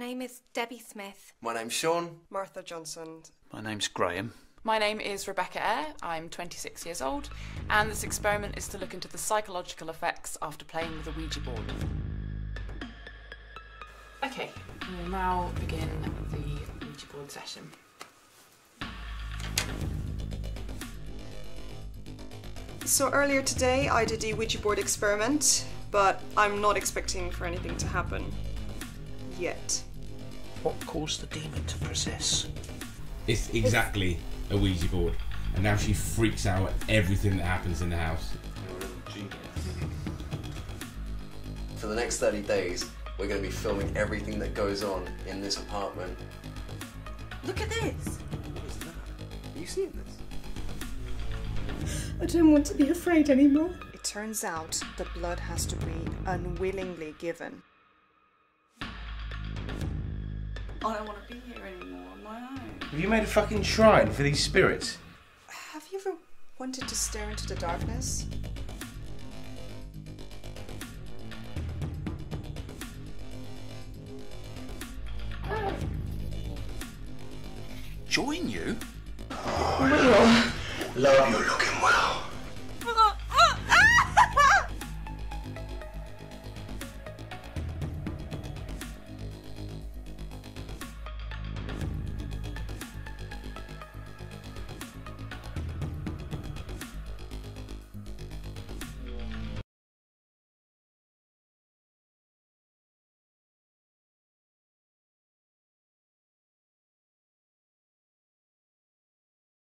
My name is Debbie Smith. My name's Sean. Martha Johnson. My name's Graham. My name is Rebecca Eyre. I'm 26 years old, and this experiment is to look into the psychological effects after playing with a Ouija board. Okay, we'll now begin the Ouija board session. So earlier today I did the Ouija board experiment, but I'm not expecting for anything to happen. Yet. What caused the demon to possess? It's exactly a Ouija board, and now she freaks out at everything that happens in the house. For the next 30 days, we're going to be filming everything that goes on in this apartment. Look at this! What is that? Are you seeing this? I don't want to be afraid anymore. It turns out the blood has to be unwillingly given. I don't want to be here anymore on my own. Have you made a fucking shrine for these spirits? Have you ever wanted to stare into the darkness? Oh. Join you? Oh, love you looking well.